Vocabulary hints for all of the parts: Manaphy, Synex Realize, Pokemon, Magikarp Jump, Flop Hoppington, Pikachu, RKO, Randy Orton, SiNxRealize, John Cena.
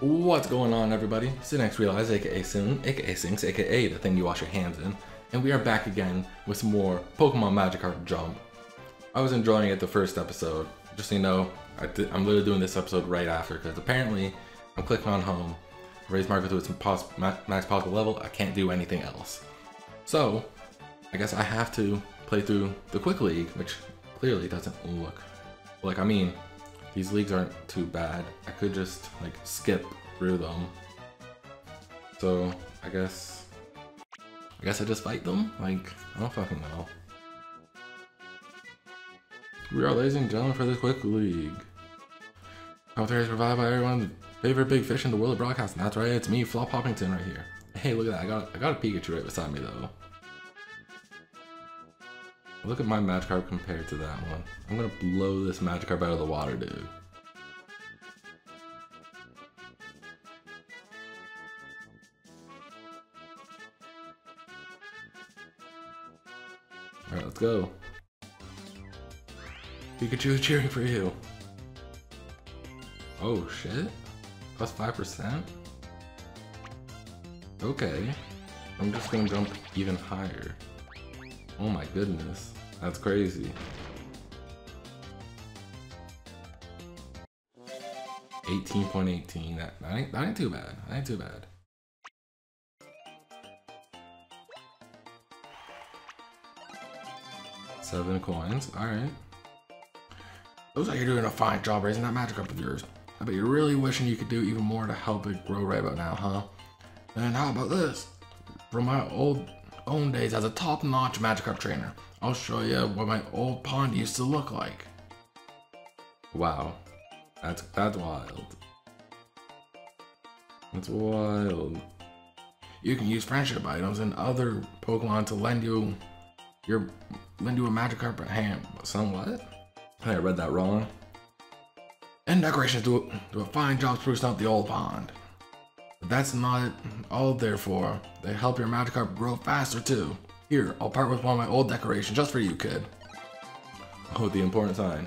What's going on, everybody? Synex Realize, aka Sin, aka Sinx, aka the thing you wash your hands in, and we are back again with some more Pokemon Magikarp Jump. I was enjoying it the first episode. Just so you know, I'm literally doing this episode right after because apparently I'm clicking on home, raise marker to its max possible level. I can't do anything else, so I guess I have to play through the Quick League, which clearly doesn't look like, I mean, these leagues aren't too bad. I could just like skip through them. So I guess I just fight them? Like, I don't fucking know. We are, ladies and gentlemen, for this Quick League. Commentary is provided by everyone's favorite big fish in the world of broadcasting. That's right, it's me, Flop Hoppington, right here. Hey, look at that, I got a Pikachu right beside me though. Look at my Magikarp compared to that one. I'm gonna blow this Magikarp out of the water, dude. Alright, let's go. Pikachu is cheering for you. Oh shit? Plus 5%? Okay. I'm just gonna jump even higher. Oh my goodness. That's crazy. 18.18. That ain't too bad. That ain't too bad. Seven coins. Alright. Looks like you're doing a fine job raising that Magikarp of yours. I bet you're really wishing you could do even more to help it grow right about now, huh? And how about this? From my own days as a top-notch Magikarp trainer, I'll show you what my old pond used to look like. Wow, that's wild. That's wild. You can use friendship items and other Pokemon to lend you a Magikarp at hand. Somewhat? I think I read that wrong. And decorations do a fine job sprucing up the old pond. But that's not all they're for. They help your Magikarp grow faster too. Here, I'll part with one of my old decorations just for you, kid. Oh, the important sign.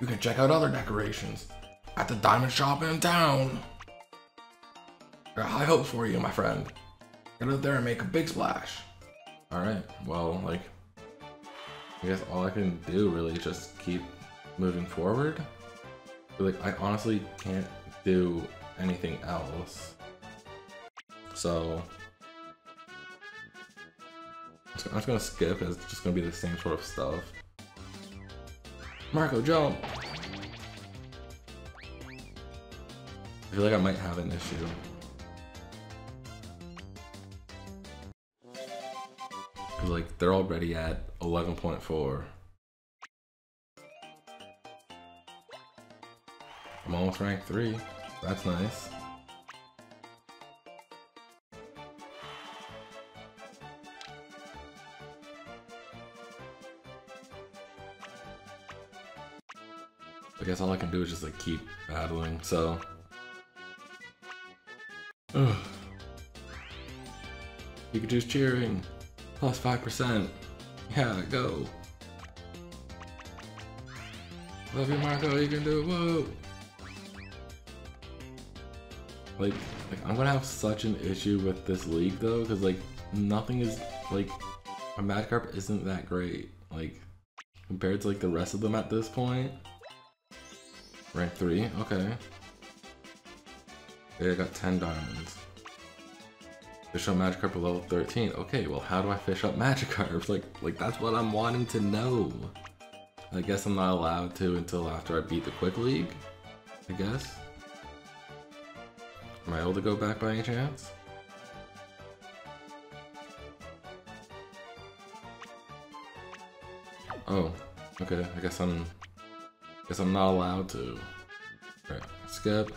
You can check out other decorations at the diamond shop in town. There are high hopes for you, my friend. Get out there and make a big splash. Alright, well, like, I guess all I can do really is just keep moving forward. Like, I honestly can't do anything else, so I'm just gonna skip. It's just gonna be the same sort of stuff. Marco jump. I feel like I might have an issue. Like, they're already at 11.4. I'm almost rank 3. That's nice. I guess all I can do is just like keep battling, so. Ugh. Pikachu's cheering. Plus 5%. Yeah, go. Love you, Marco. You can do it. Whoa. Like, I'm gonna have such an issue with this league though, because like nothing is like, my Magikarp isn't that great, like compared to like the rest of them at this point. Rank 3, okay. Okay, I got 10 diamonds. Fish up Magikarp at level 13. Okay, well how do I fish up Magikarp? Like that's what I'm wanting to know. I guess I'm not allowed to until after I beat the Quick League, I guess. Am I able to go back by any chance? Oh, okay. I guess I'm not allowed to. All right, skip.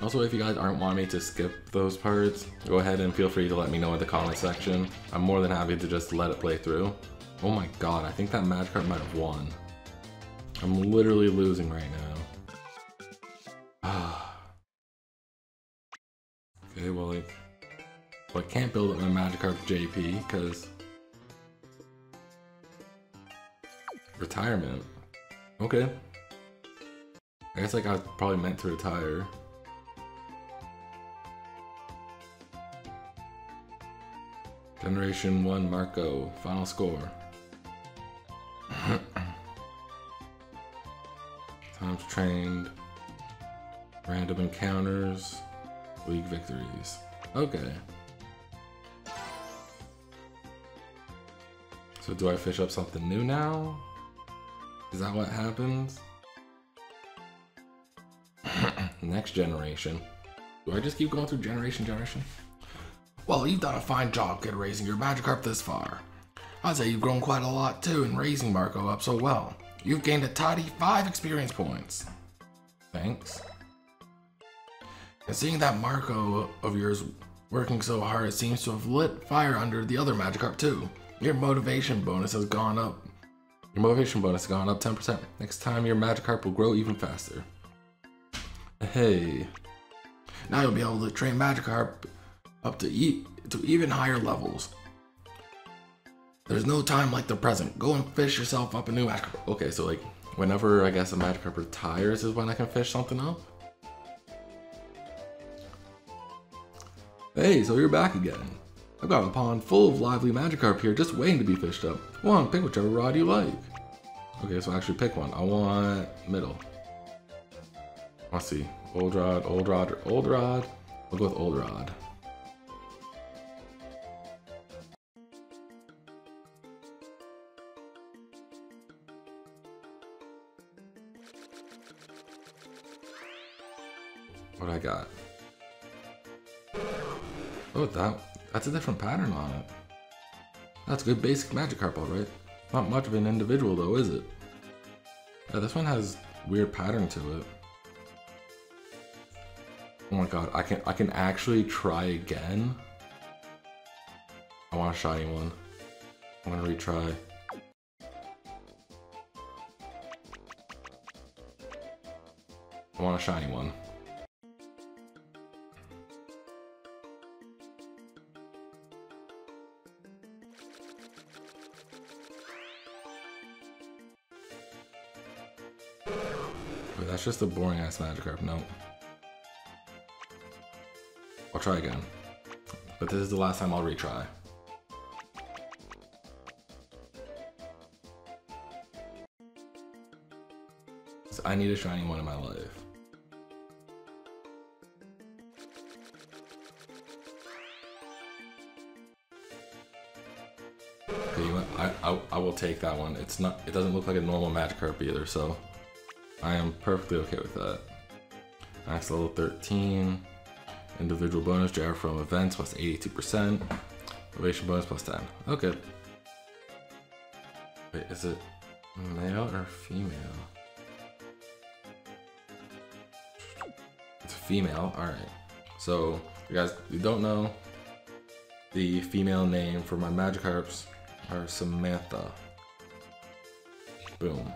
Also, if you guys aren't wanting me to skip those parts, go ahead and feel free to let me know in the comment section. I'm more than happy to just let it play through. Oh my god, I think that Magikarp might have won. I'm literally losing right now. Okay, well, like, well, I can't build up my Magikarp JP because retirement. Okay. I guess like I was probably meant to retire. Generation 1 Marco, final score. Times trained, random encounters, league victories. Okay. So do I fish up something new now? Is that what happens? Next generation. Do I just keep going through generation? Well, you've done a fine job, kid, raising your Magikarp this far. I'd say you've grown quite a lot, too, in raising Marco up so well. You've gained a tidy 5 experience points. Thanks. And seeing that Marco of yours working so hard, it seems to have lit fire under the other Magikarp, too. Your motivation bonus has gone up. Your motivation bonus has gone up 10%. Next time, your Magikarp will grow even faster. Hey. Now you'll be able to train Magikarp up to even higher levels. There's no time like the present. Go and fish yourself up a new Magikarp. Okay, so like whenever I guess a Magikarp retires is when I can fish something up. Hey, so you're back again. I've got a pond full of lively Magikarp here just waiting to be fished up. Come on, pick whichever rod you like. Okay, so I actually pick one. I want middle. Let's see. Old rod. I'll go with old rod. What do I got? Oh, that's a different pattern on it. That's good basic Magikarp, alright. Not much of an individual though, is it? Yeah, this one has weird pattern to it. Oh my god, I can actually try again. I want a shiny one. I'm gonna retry. I want a shiny one. That's just a boring ass Magikarp, nope. I'll try again. But this is the last time I'll retry. So I need a shiny one in my life. Okay, you know what? I will take that one. It's not, it doesn't look like a normal Magikarp either, so I am perfectly okay with that. Max level 13. Individual bonus JR from events plus 82%. Motivation bonus plus 10. Okay. Wait, is it male or female? It's female, alright. So, you guys, you don't know, the female name for my Magikarps are Samantha. Boom.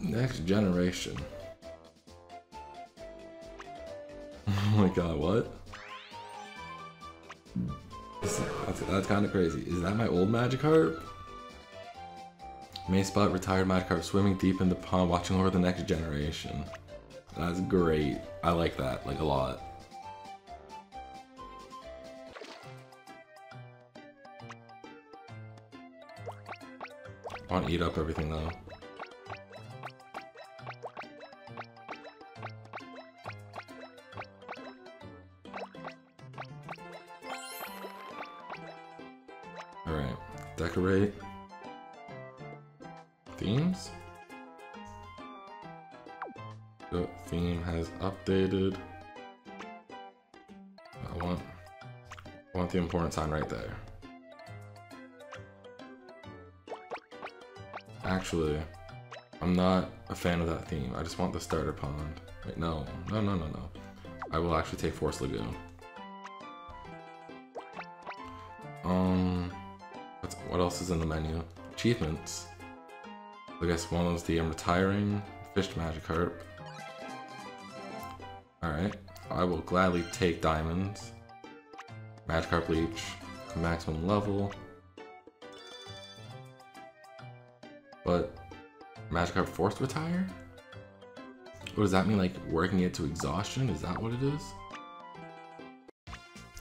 Next generation. Oh my god, what? That's kind of crazy. Is that my old Magikarp? Main spot, retired Magikarp swimming deep in the pond watching over the next generation. That's great. I like that, like a lot. I want to eat up everything though. Decorate themes. The theme has updated. I want the important sign right there. Actually, I'm not a fan of that theme. I just want the starter pond. Wait, no. I will actually take Forest Lagoon. What else is in the menu? Achievements. I guess one was the I'm retiring, fished Magikarp. Alright, I will gladly take diamonds. Magikarp Leech, maximum level. But Magikarp forced retire? What does that mean, like working it to exhaustion? Is that what it is?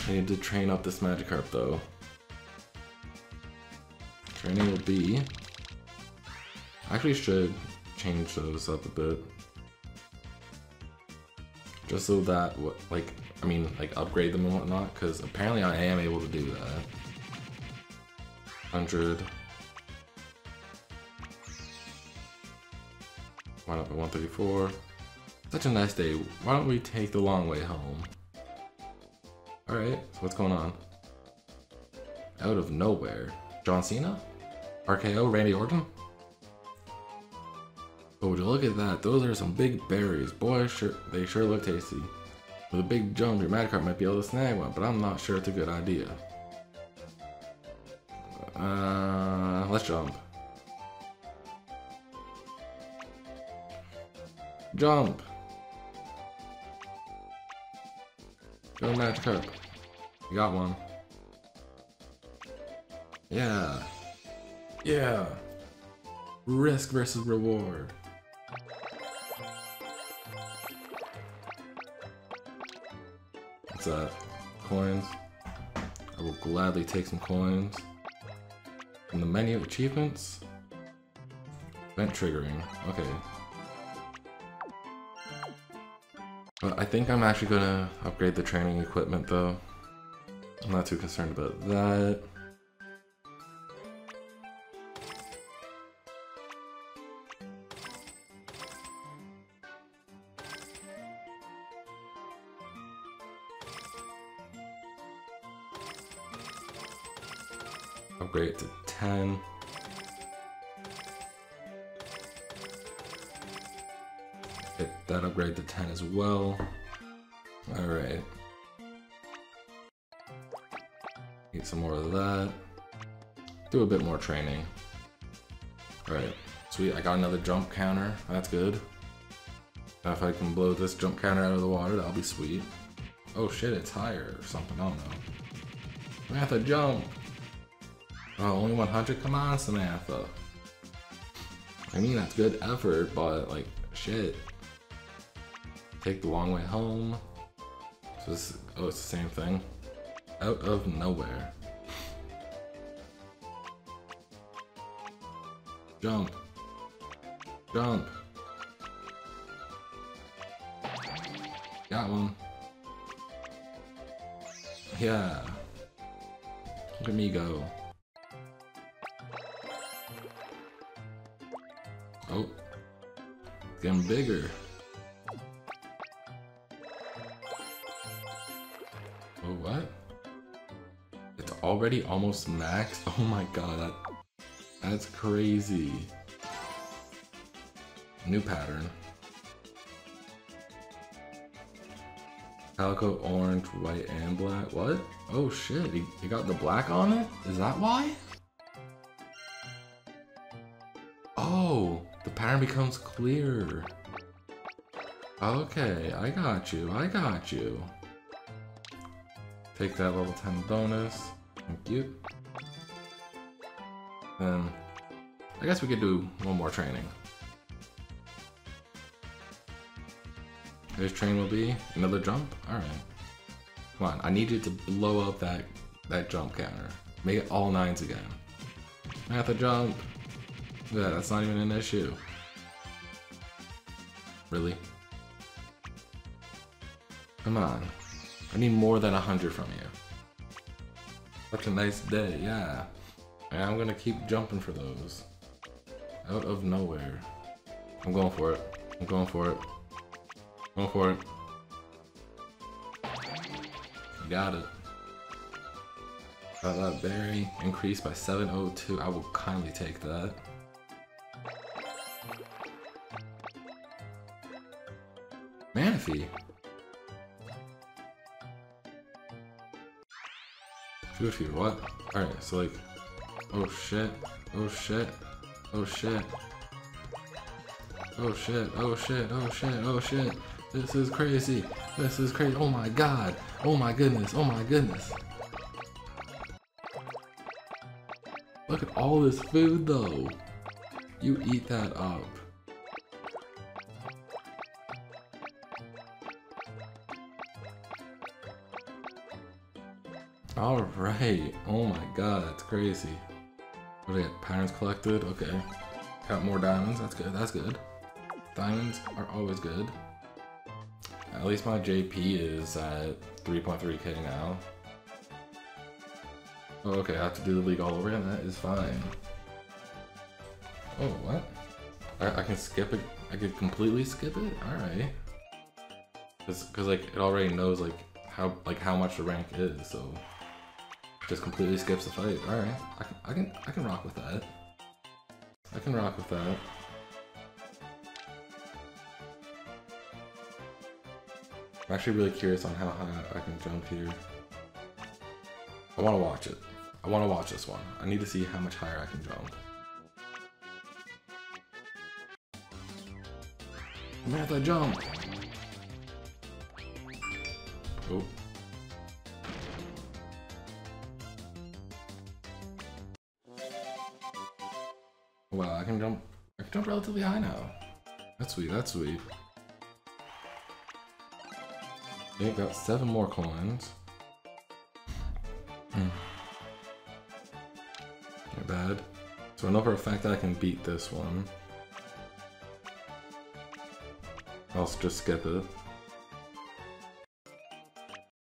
I need to train up this Magikarp though. Training will be... I actually should change those up a bit. Just so that, like, I mean, like upgrade them and whatnot, because apparently I am able to do that. 100. Why not at 134? Such a nice day. Why don't we take the long way home? Alright, so what's going on? Out of nowhere. John Cena? RKO? Randy Orton? Oh, would you look at that? Those are some big berries. Boy, sure, they sure look tasty. With a big jump, your Magikarp might be able to snag one, but I'm not sure it's a good idea. Let's jump. Jump! Go Magikarp. You got one. Yeah. Yeah. Risk versus reward. What's that? Coins. I will gladly take some coins. From the menu of achievements. Event triggering. Okay. But I think I'm actually gonna upgrade the training equipment though. I'm not too concerned about that. Upgrade it to 10. Hit that upgrade to 10 as well. Alright. Need some more of that. Do a bit more training. Alright. Sweet, I got another jump counter. That's good. Now if I can blow this jump counter out of the water, that'll be sweet. Oh shit, it's higher or something. I don't know. Samantha, jump! Oh, only 100? Come on, Samantha. I mean, that's good effort, but like, shit. Take the long way home. So this, oh, it's the same thing. Out of nowhere. Jump. Jump. Got one. Yeah. Look at me go. Oh. It's getting bigger. Oh, what? It's already almost maxed? Oh my god, that's crazy. New pattern. Calico, orange, white, and black. What? Oh shit, you got the black on it? Is that why? Oh, the pattern becomes clearer. Okay, I got you, I got you. Take that level 10 bonus. Thank you. Then, I guess we could do one more training. This train will be another jump? Alright. Come on, I need you to blow up that jump counter. Make it all 9s again. At the jump. Yeah, that's not even an issue. Really? Come on. I need more than 100 from you. Such a nice day, yeah. And I'm gonna keep jumping for those. Out of nowhere. I'm going for it. I'm going for it. I'm going for it. You got it. Got that berry increased by 702. I will kindly take that. Manaphy. Goofy, what? Alright, so like, oh shit, oh shit, oh shit, oh shit, oh shit, oh shit, oh shit, this is crazy, oh my god, oh my goodness, oh my goodness. Look at all this food though, you eat that up. Alright. Oh my god, that's crazy. What do they got? Patterns collected? Okay. Got more diamonds. That's good. That's good. Diamonds are always good. At least my JP is at 3.3k now. Oh, okay, I have to do the league all over again. That is fine. Oh, what? I can skip it. I can completely skip it? Alright. Because like it already knows how much the rank is, so just completely skips the fight. Alright. I can rock with that. I can rock with that. I'm actually really curious on how high I can jump here. I want to watch it. I want to watch this one. I need to see how much higher I can jump. I'm gonna have to jump! Oh. Wow, I can jump relatively high now. That's sweet, that's sweet. Okay, got 7 more coins. Not bad. So I know for a fact that I can beat this one. I'll just skip it.